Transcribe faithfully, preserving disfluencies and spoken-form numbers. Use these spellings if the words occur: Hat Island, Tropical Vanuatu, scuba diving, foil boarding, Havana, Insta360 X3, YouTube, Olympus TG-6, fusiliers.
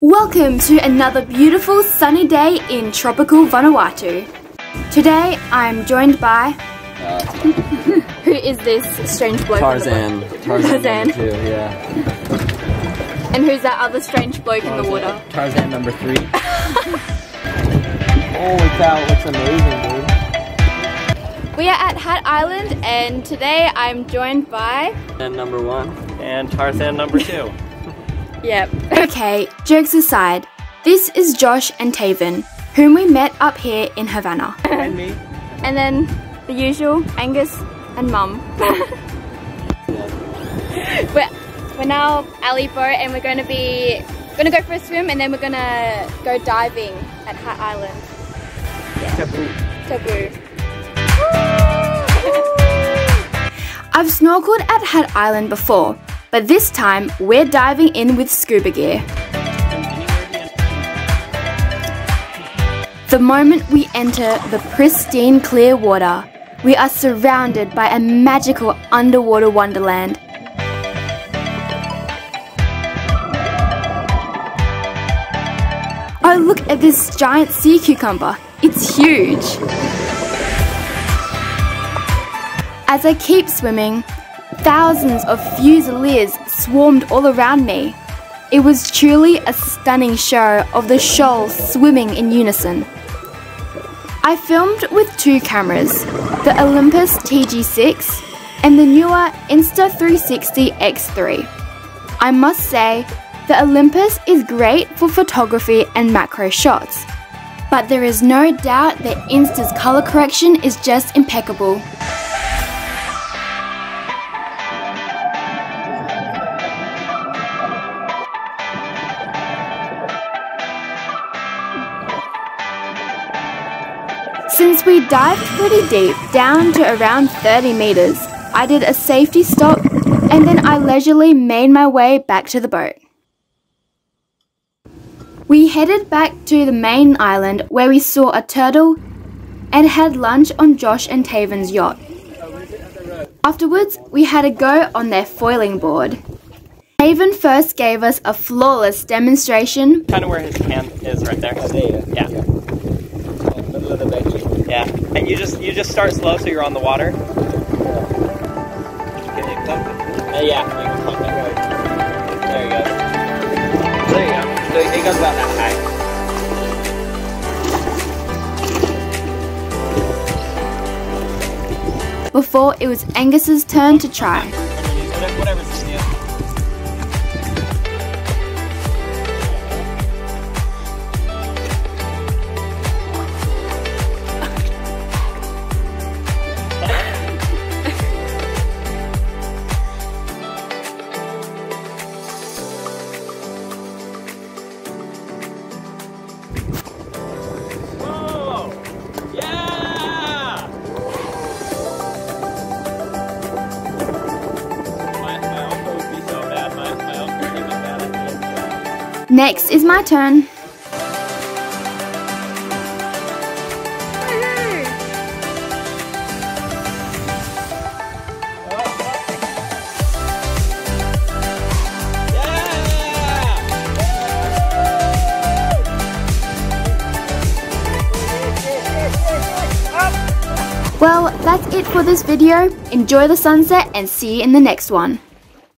Welcome to another beautiful sunny day in tropical Vanuatu. Today I'm joined by... Uh, who is this strange bloke? Tarzan. Tarzan. Tarzan. Two, yeah. And who's that other strange bloke Tarzan. in the water? Tarzan number three. Oh, it's out. It's amazing, dude. We are at Hat Island and today I'm joined by... Tarzan number one and Tarzan number two. Yep. Okay, jokes aside, this is Josh and Taven, whom we met up here in Havana. And me. And then the usual, Angus and Mum. we're, we're now Ali Bo and we're going to be gonna go for a swim and then we're gonna go diving at Hat Island. Yeah. Taboo. Taboo. I've snorkeled at Hat Island before. But this time, we're diving in with scuba gear. The moment we enter the pristine clear water, we are surrounded by a magical underwater wonderland. Oh, look at this giant sea cucumber. It's huge. As I keep swimming, thousands of fusiliers swarmed all around me. It was truly a stunning show of the shoals swimming in unison. I filmed with two cameras, the Olympus T G six and the newer Insta three sixty X three. I must say, the Olympus is great for photography and macro shots, but there is no doubt that Insta's colour correction is just impeccable. Since we dived pretty deep, down to around thirty meters, I did a safety stop and then I leisurely made my way back to the boat. We headed back to the main island where we saw a turtle and had lunch on Josh and Taven's yacht. Afterwards, we had a go on their foiling board. Taven first gave us a flawless demonstration. Kind of where his hand is right there. Yeah. Of the bench. Yeah, and you just you just start slow so you're on the water. Can you pump it? Uh, yeah, you can pump it. There you go. There you go. So it goes about that high. Before it was Angus's turn to try. Whatever's in you. Next is my turn. Well, that's it for this video. Enjoy the sunset and see you in the next one.